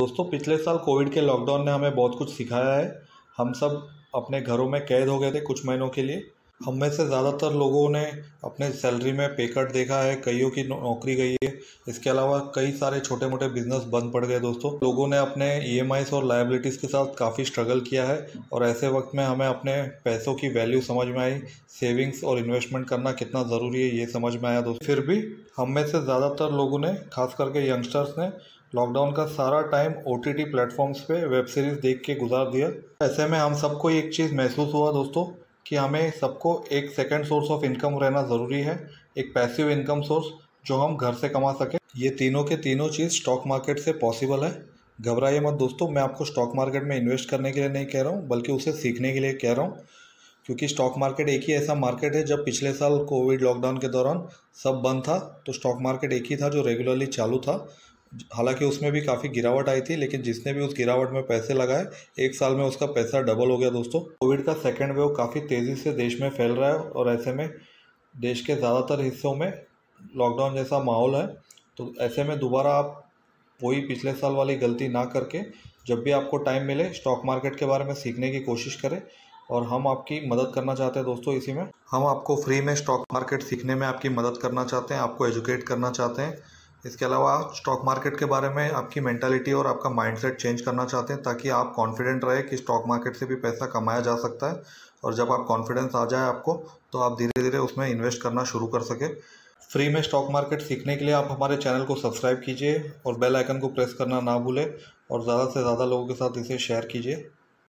दोस्तों पिछले साल कोविड के लॉकडाउन ने हमें बहुत कुछ सिखाया है। हम सब अपने घरों में कैद हो गए थे कुछ महीनों के लिए। हम में से ज़्यादातर लोगों ने अपने सैलरी में पे कट देखा है, कईयों की नौकरी गई है। इसके अलावा कई सारे छोटे मोटे बिजनेस बंद पड़ गए। दोस्तों लोगों ने अपने EMIs और लायबिलिटीज़ के साथ काफ़ी स्ट्रगल किया है और ऐसे वक्त में हमें अपने पैसों की वैल्यू समझ में आई। सेविंग्स और इन्वेस्टमेंट करना कितना ज़रूरी है ये समझ में आया दोस्तों। फिर भी हम में से ज़्यादातर लोगों ने, खास करके यंगस्टर्स ने, लॉकडाउन का सारा टाइम OTT प्लेटफॉर्म्स पे वेब सीरीज़ देख के गुजार दिया। ऐसे में हम सबको एक चीज़ महसूस हुआ दोस्तों कि हमें सबको एक सेकेंड सोर्स ऑफ इनकम रहना ज़रूरी है, एक पैसिव इनकम सोर्स जो हम घर से कमा सकें। ये तीनों के तीनों चीज़ स्टॉक मार्केट से पॉसिबल है। घबराइए मत दोस्तों, मैं आपको स्टॉक मार्केट में इन्वेस्ट करने के लिए नहीं कह रहा हूँ, बल्कि उसे सीखने के लिए कह रहा हूँ। क्योंकि स्टॉक मार्केट एक ही ऐसा मार्केट है, जब पिछले साल कोविड लॉकडाउन के दौरान सब बंद था तो स्टॉक मार्केट एक ही था जो रेगुलरली चालू था। हालांकि उसमें भी काफ़ी गिरावट आई थी, लेकिन जिसने भी उस गिरावट में पैसे लगाए एक साल में उसका पैसा डबल हो गया दोस्तों। कोविड का सेकेंड वेव काफ़ी तेज़ी से देश में फैल रहा है और ऐसे में देश के ज़्यादातर हिस्सों में लॉकडाउन जैसा माहौल है। तो ऐसे में दोबारा आप वही पिछले साल वाली गलती ना करके जब भी आपको टाइम मिले स्टॉक मार्केट के बारे में सीखने की कोशिश करें, और हम आपकी मदद करना चाहते हैं दोस्तों। इसी में हम आपको फ्री में स्टॉक मार्केट सीखने में आपकी मदद करना चाहते हैं, आपको एजुकेट करना चाहते हैं। इसके अलावा स्टॉक मार्केट के बारे में आपकी मेंटालिटी और आपका माइंडसेट चेंज करना चाहते हैं, ताकि आप कॉन्फिडेंट रहे कि स्टॉक मार्केट से भी पैसा कमाया जा सकता है। और जब आप कॉन्फिडेंस आ जाए आपको, तो आप धीरे धीरे उसमें इन्वेस्ट करना शुरू कर सके। फ्री में स्टॉक मार्केट सीखने के लिए आप हमारे चैनल को सब्सक्राइब कीजिए और बेल आइकन को प्रेस करना ना भूलें, और ज़्यादा से ज़्यादा लोगों के साथ इसे शेयर कीजिए।